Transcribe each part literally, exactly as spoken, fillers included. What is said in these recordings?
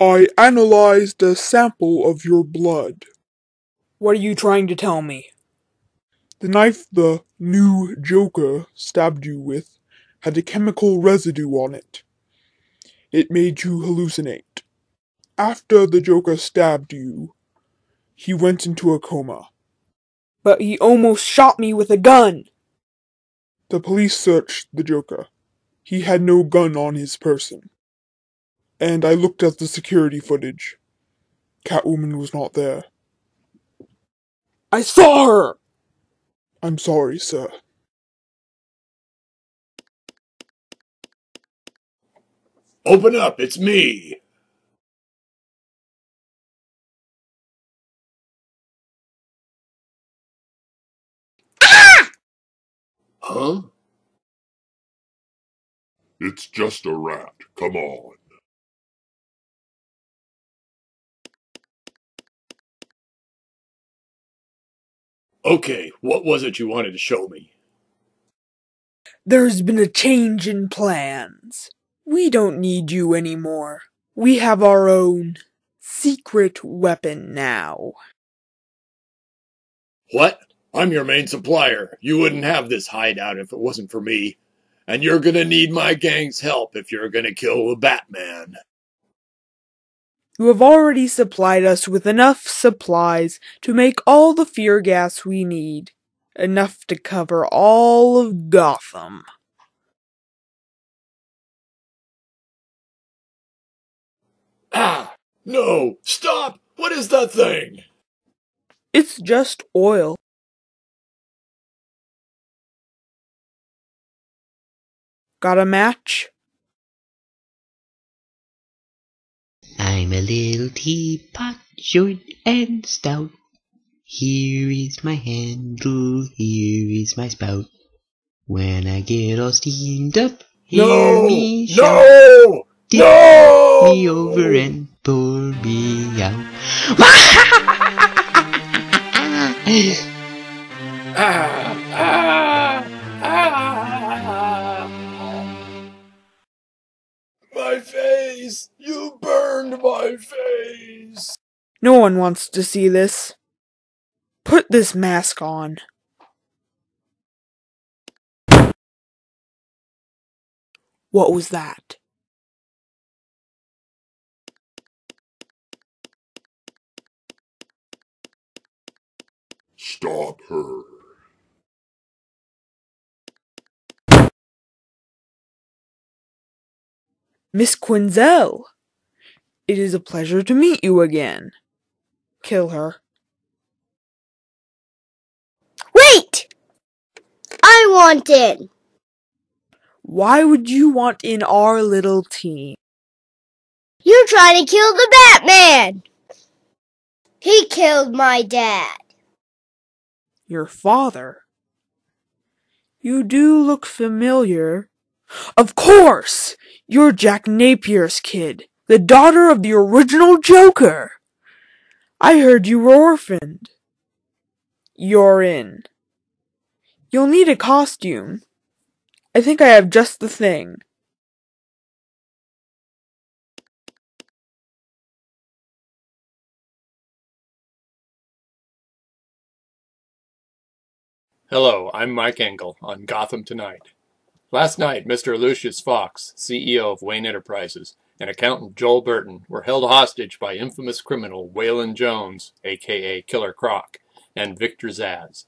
I analyzed a sample of your blood. What are you trying to tell me? The knife the new Joker stabbed you with had a chemical residue on it. It made you hallucinate. After the Joker stabbed you, he went into a coma. But he almost shot me with a gun! The police searched the Joker. He had no gun on his person. And I looked at the security footage. Catwoman was not there. I saw her! I'm sorry, sir. Open up, it's me! Ah! Huh? It's just a rat, come on. Okay, what was it you wanted to show me? There's been a change in plans. We don't need you anymore. We have our own secret weapon now. What? I'm your main supplier. You wouldn't have this hideout if it wasn't for me. And you're gonna need my gang's help if you're gonna kill the Batman. You have already supplied us with enough supplies to make all the fear gas we need. Enough to cover all of Gotham. Ah! No! Stop! What is that thing? It's just oil. Got a match? I'm a little teapot, short and stout. Here is my handle, here is my spout. When I get all steamed up, hear no, me shout. No! Tip no! me over and pour me out. ah, ah, ah. My face! You burned my face! No one wants to see this. Put this mask on. What was that? Stop her. Miss Quinzel, it is a pleasure to meet you again. Kill her. Wait! I want in. Why would you want in our little team? You're trying to kill the Batman. He killed my dad. Your father. You do look familiar. Of course! You're Jack Napier's kid, the daughter of the original Joker. I heard you were orphaned. You're in. You'll need a costume. I think I have just the thing. Hello, I'm Mike Engel on Gotham Tonight. Last night, Mister Lucius Fox, C E O of Wayne Enterprises, and accountant Joel Burton were held hostage by infamous criminal Waylon Jones, a k a. Killer Croc, and Victor Zazz.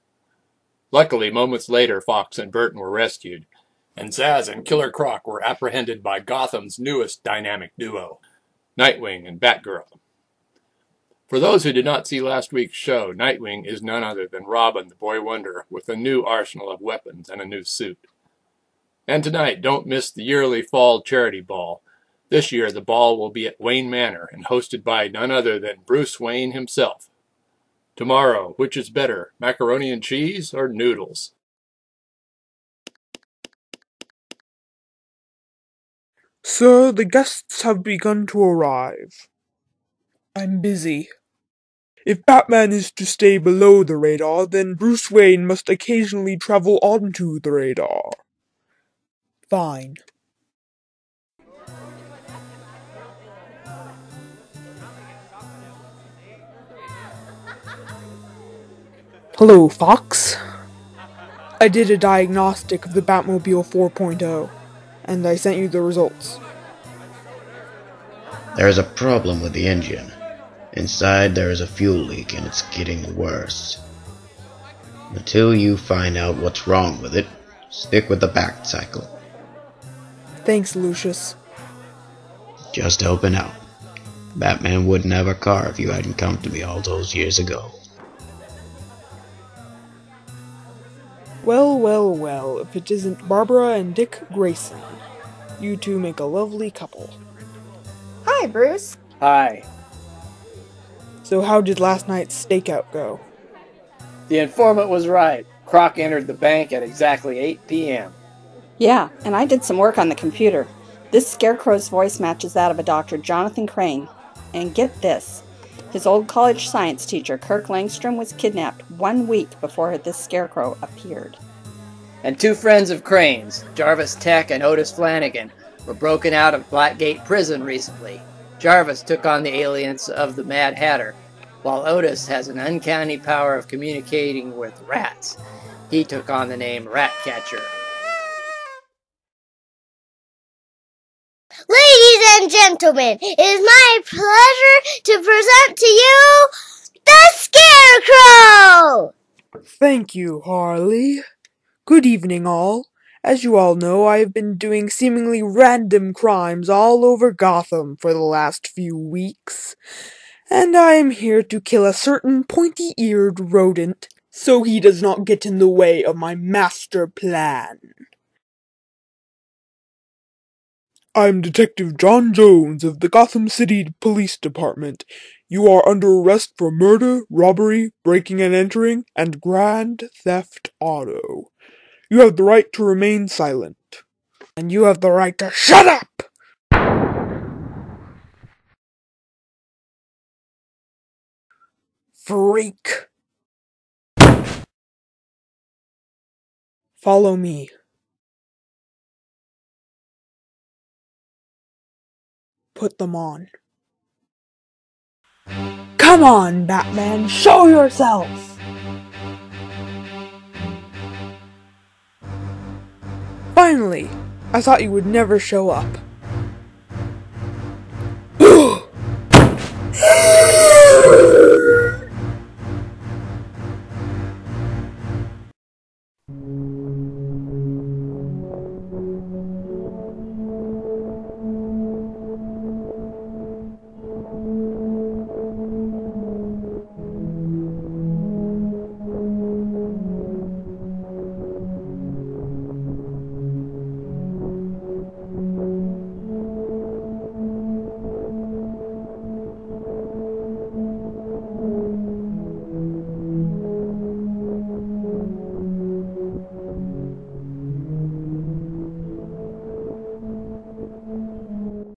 Luckily, moments later, Fox and Burton were rescued, and Zazz and Killer Croc were apprehended by Gotham's newest dynamic duo, Nightwing and Batgirl. For those who did not see last week's show, Nightwing is none other than Robin the Boy Wonder with a new arsenal of weapons and a new suit. And tonight, don't miss the yearly fall charity ball. This year, the ball will be at Wayne Manor and hosted by none other than Bruce Wayne himself. Tomorrow, which is better, macaroni and cheese or noodles? Sir, the guests have begun to arrive. I'm busy. If Batman is to stay below the radar, then Bruce Wayne must occasionally travel onto the radar. Fine. Hello, Fox. I did a diagnostic of the Batmobile four point oh, and I sent you the results. There is a problem with the engine. Inside there is a fuel leak and it's getting worse. Until you find out what's wrong with it, stick with the back cycle. Thanks, Lucius. Just helping out. Batman wouldn't have a car if you hadn't come to me all those years ago. Well, well, well, if it isn't Barbara and Dick Grayson. You two make a lovely couple. Hi, Bruce. Hi. So how did last night's stakeout go? The informant was right. Croc entered the bank at exactly eight P M Yeah, and I did some work on the computer. This Scarecrow's voice matches that of a Doctor Jonathan Crane. And get this. His old college science teacher, Kirk Langstrom, was kidnapped one week before this Scarecrow appeared. And two friends of Crane's, Jarvis Tech and Otis Flanagan, were broken out of Blackgate Prison recently. Jarvis took on the aliens of the Mad Hatter, while Otis has an uncanny power of communicating with rats. He took on the name Ratcatcher. Ladies and gentlemen, it is my pleasure to present to you the Scarecrow! Thank you, Harley. Good evening, all. As you all know, I have been doing seemingly random crimes all over Gotham for the last few weeks, and I am here to kill a certain pointy-eared rodent so he does not get in the way of my master plan. I'm Detective John Jones of the Gotham City Police Department. You are under arrest for murder, robbery, breaking and entering, and grand theft auto. You have the right to remain silent. And you have the right to shut up! Freak. Follow me. Put them on. Come on, Batman, show yourself! Finally! I thought you would never show up.